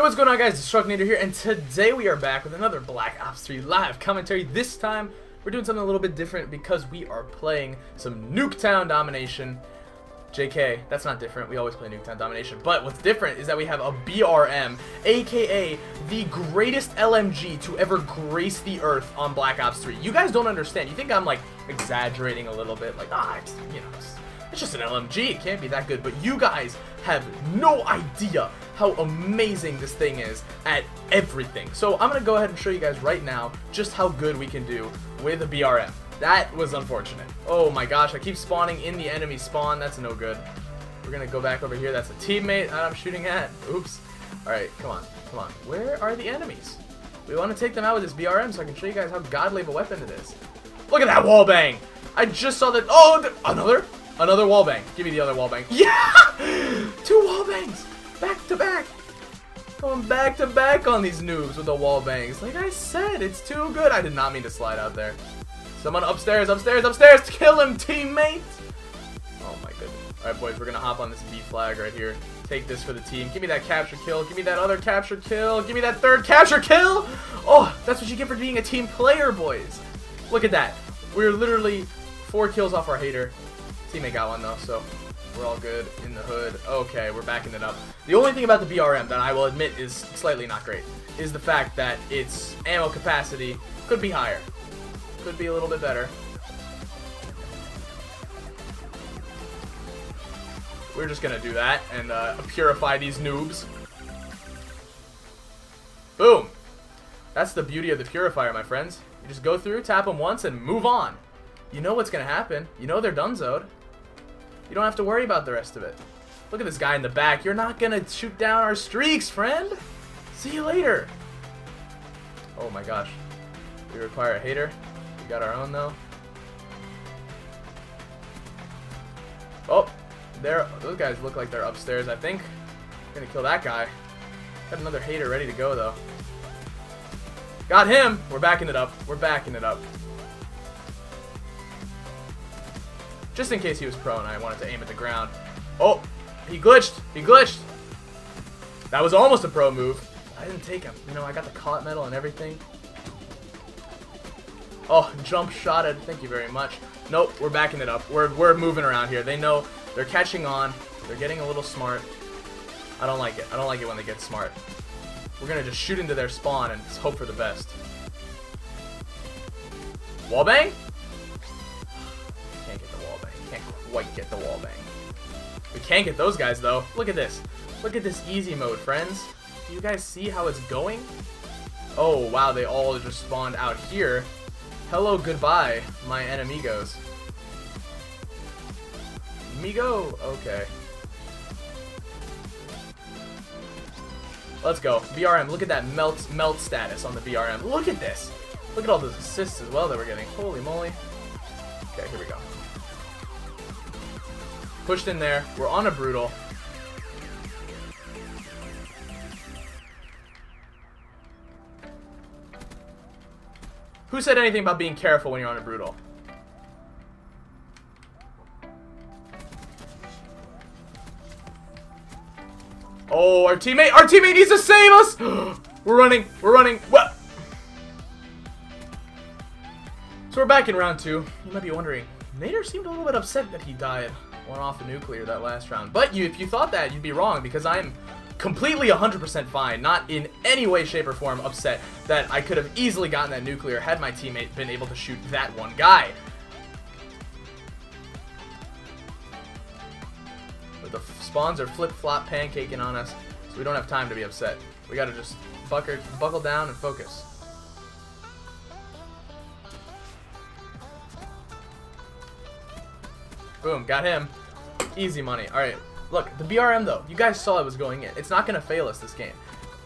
Hey, what's going on, guys? Destructinator here, and today we are back with another Black Ops 3 live commentary. This time, we're doing something a little bit different because we are playing some Nuketown Domination. JK, that's not different. We always play Nuketown Domination. But what's different is that we have a BRM, aka the greatest LMG to ever grace the earth on Black Ops 3. You guys don't understand. You think I'm like exaggerating a little bit, like it's just an LMG, it can't be that good, but you guys have no idea how amazing this thing is at everything. So I'm gonna go ahead and show you guys right now just how good we can do with a BRM. That was unfortunate. Oh my gosh, I keep spawning in the enemy spawn, that's no good. We're gonna go back over here, that's a teammate that I'm shooting at, oops. Alright, come on, come on, where are the enemies? We wanna take them out with this BRM so I can show you guys how godly of a weapon it is. Look at that wallbang! I just saw that, oh, another? Another wallbang. Give me the other wallbang. Yeah! Two wallbangs! Back to back! Going back to back on these noobs with the wallbangs. Like I said, it's too good. I did not mean to slide out there. Someone upstairs, upstairs, upstairs! Kill him, teammate! Oh my goodness. Alright, boys, we're gonna hop on this B flag right here. Take this for the team. Give me that capture kill. Give me that other capture kill. Give me that third capture kill! Oh, that's what you get for being a team player, boys. Look at that. We're literally 4 kills off our hater. Teammate got one though, so we're all good in the hood. Okay, we're backing it up. The only thing about the BRM that I will admit is slightly not great is the fact that its ammo capacity could be higher. Could be a little bit better. We're just gonna do that and purify these noobs. Boom! That's the beauty of the purifier, my friends. You just go through, tap them once, and move on. You know what's gonna happen. You know they're donezoed. You don't have to worry about the rest of it. Look at this guy in the back. You're not gonna shoot down our streaks, friend. See you later. Oh my gosh. We require a hater. We got our own though. Oh, those guys look like they're upstairs, I think. We're gonna kill that guy. Got another hater ready to go though. Got him. We're backing it up. We're backing it up. Just in case he was prone, I wanted to aim at the ground. Oh, he glitched. He glitched. That was almost a pro move. I didn't take him. You know, I got the caught medal and everything. Oh, jump shot it. Thank you very much. Nope, we're backing it up. We're moving around here. They know they're catching on. They're getting a little smart. I don't like it. I don't like it when they get smart. We're going to just shoot into their spawn and hope for the best. Wallbang? White get the wallbang. We can't get those guys though. Look at this. Look at this easy mode, friends. Do you guys see how it's going? Oh wow, they all just spawned out here. Hello, goodbye, my enemigos. Migo, okay. Let's go. BRM, look at that melt status on the BRM. Look at this. Look at all those assists as well that we're getting. Holy moly. Okay, here we go. Pushed in there. We're on a brutal. Who said anything about being careful when you're on a brutal? Oh, our teammate needs to save us. We're running. What? So we're back in round 2. You might be wondering, Nader seemed a little bit upset that he died. Went off the nuclear that last round, but if you thought that, you'd be wrong, because I'm completely 100% fine, not in any way, shape, or form upset that I could have easily gotten that nuclear had my teammate been able to shoot that one guy. But the spawns are flip-flop pancaking on us, so we don't have time to be upset. We gotta just buckle down and focus. Boom, got him. Easy money. Alright, look, the BRM though, you guys saw it was going in. It's not going to fail us this game.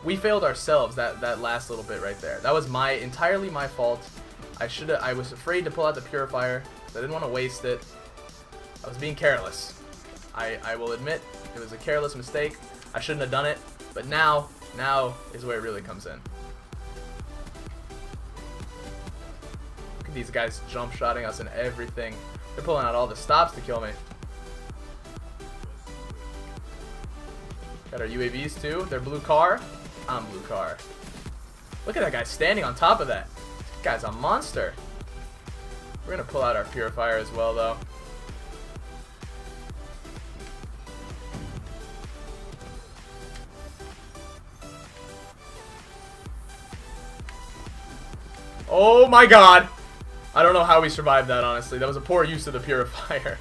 We failed ourselves that last little bit right there. That was entirely my fault. I was afraid to pull out the purifier, so I didn't want to waste it. I was being careless. I will admit, it was a careless mistake. I shouldn't have done it, but now is where it really comes in. Look at these guys jump-shotting us and everything. They're pulling out all the stops to kill me. Got our UAVs too. Their blue car. on blue car. Look at that guy standing on top of that. This guy's a monster. We're going to pull out our purifier as well, though. Oh my god! I don't know how we survived that, honestly. That was a poor use of the purifier.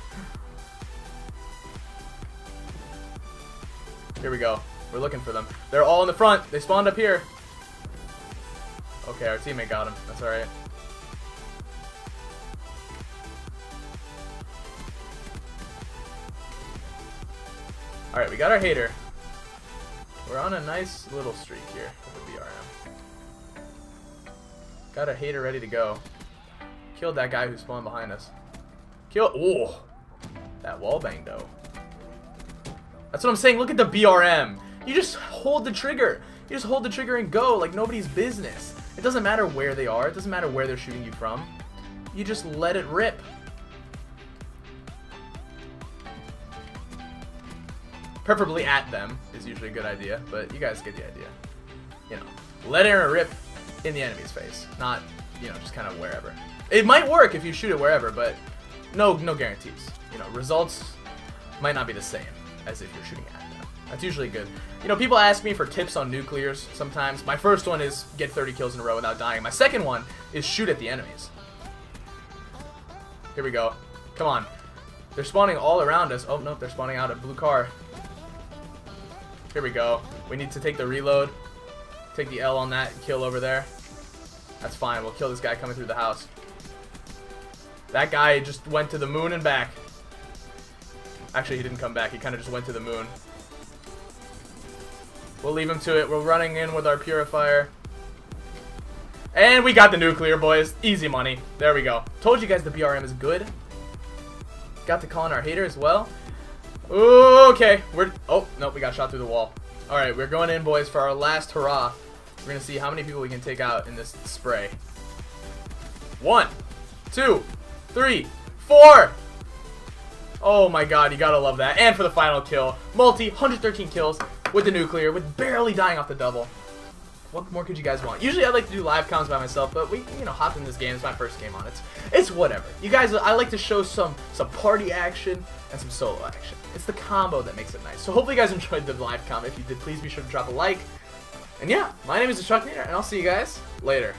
Here we go. We're looking for them. They're all in the front. They spawned up here. Okay, our teammate got him. That's alright. Alright, we got our hater. We're on a nice little streak here with the BRM. Got our hater ready to go. Killed that guy who spawned behind us. Ooh! That wallbang, though. That's what I'm saying. Look at the BRM. You just hold the trigger. You just hold the trigger and go like nobody's business. It doesn't matter where they are. It doesn't matter where they're shooting you from. You just let it rip. Preferably at them is usually a good idea, but you guys get the idea. You know, let it rip in the enemy's face, not, you know, just kind of wherever. It might work if you shoot it wherever, but no guarantees. You know, results might not be the same as if you're shooting at them. That's usually good. You know, people ask me for tips on nuclears sometimes. My first one is get 30 kills in a row without dying. My second one is shoot at the enemies. Here we go. Come on. They're spawning all around us. Oh, no, they're spawning out a blue car. Here we go. We need to take the reload. Take the L on that kill over there. That's fine. We'll kill this guy coming through the house. That guy just went to the moon and back. Actually, he didn't come back. He kind of just went to the moon. We'll leave him to it. We're running in with our purifier. And we got the nuclear, boys. Easy money. There we go. Told you guys the BRM is good. Got to call in our hater as well. Okay, oh, no, we got shot through the wall. Alright, we're going in, boys, for our last hurrah. We're going to see how many people we can take out in this spray. 1, 2, 3, 4! Oh my god, you gotta love that. And for the final kill, multi, 113 kills with the nuclear, with barely dying off the double. What more could you guys want? Usually I like to do live comms by myself, but we, you know, hopped in this game. It's my first game on it. It's whatever. You guys, I like to show some party action and some solo action. It's the combo that makes it nice. So hopefully you guys enjoyed the live comm. If you did, please be sure to drop a like. And yeah, my name is Destructinator, and I'll see you guys later.